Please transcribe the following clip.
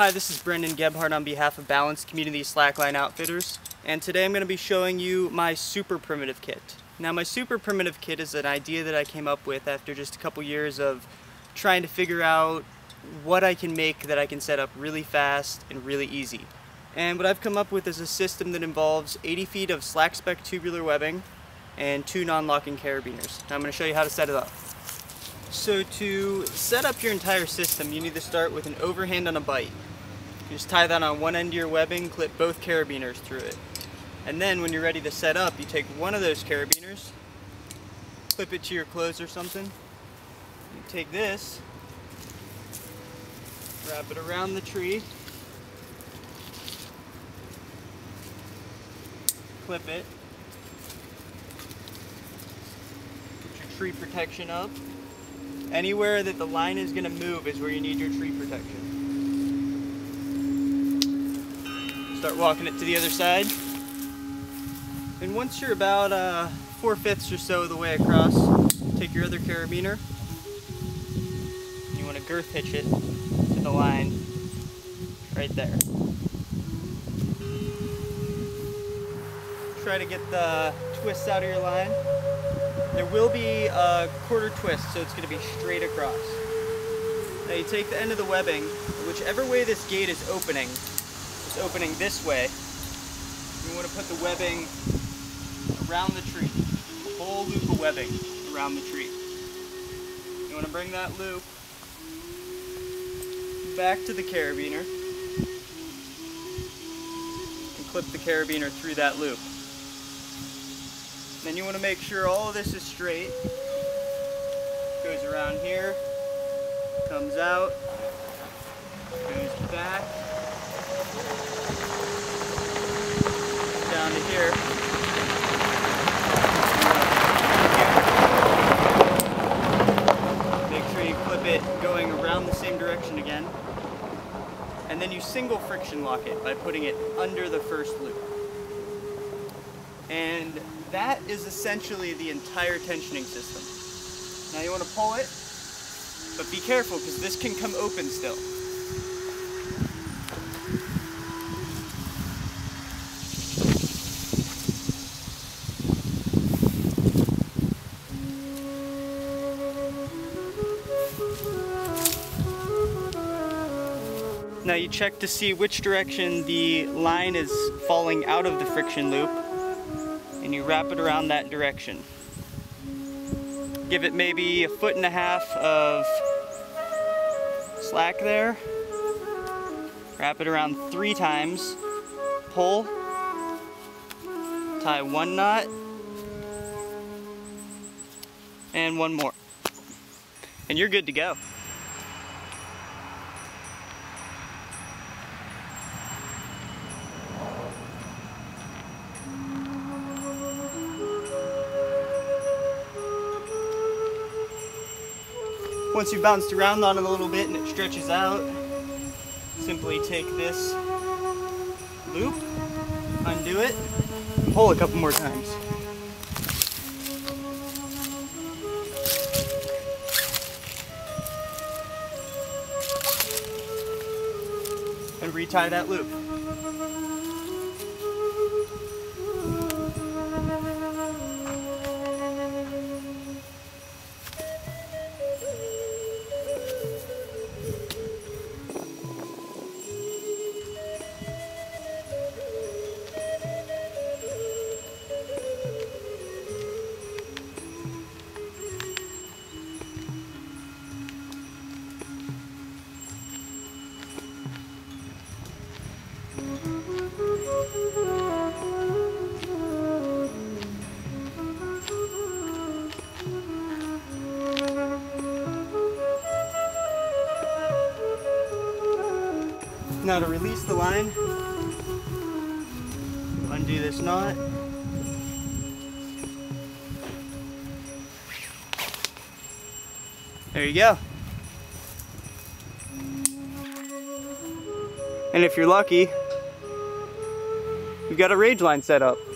Hi, this is Brendan Gebhardt on behalf of Balanced Community Slackline Outfitters, and today I'm going to be showing you my super primitive kit. Now, my super primitive kit is an idea that I came up with after just a couple years of trying to figure out what I can make that I can set up really fast and really easy. And what I've come up with is a system that involves 80 feet of slack spec tubular webbing and 2 non-locking carabiners. Now I'm going to show you how to set it up. So to set up your entire system, you need to start with an overhand on a bite. Just tie that on one end of your webbing, clip both carabiners through it. And then when you're ready to set up, you take one of those carabiners, clip it to your clothes or something. You take this, wrap it around the tree, clip it, put your tree protection up. Anywhere that the line is going to move is where you need your tree protection. Start walking it to the other side, and once you're about 4/5 or so of the way across, take your other carabiner. You want to girth hitch it to the line right there. Try to get the twists out of your line. There will be a quarter twist, so it's going to be straight across. Now you take the end of the webbing, whichever way this gate is opening. It's opening this way. You want to put the webbing around the tree, a whole loop of webbing around the tree. You want to bring that loop back to the carabiner and clip the carabiner through that loop. Then you want to make sure all of this is straight. Goes around here, comes out, goes back. Down to here. Make sure you clip it going around the same direction again. And then you single friction lock it by putting it under the first loop. And that is essentially the entire tensioning system. Now you want to pull it, but be careful because this can come open still. Now you check to see which direction the line is falling out of the friction loop, and you wrap it around that direction. Give it maybe 1.5 feet of slack there. Wrap it around 3 times, pull, tie 1 knot, and 1 more. And you're good to go. Once you've bounced around on it a little bit and it stretches out, simply take this loop, undo it, and pull a couple more times. And retie that loop. Now to release the line, undo this knot, there you go. And if you're lucky, you've got a rage line set up.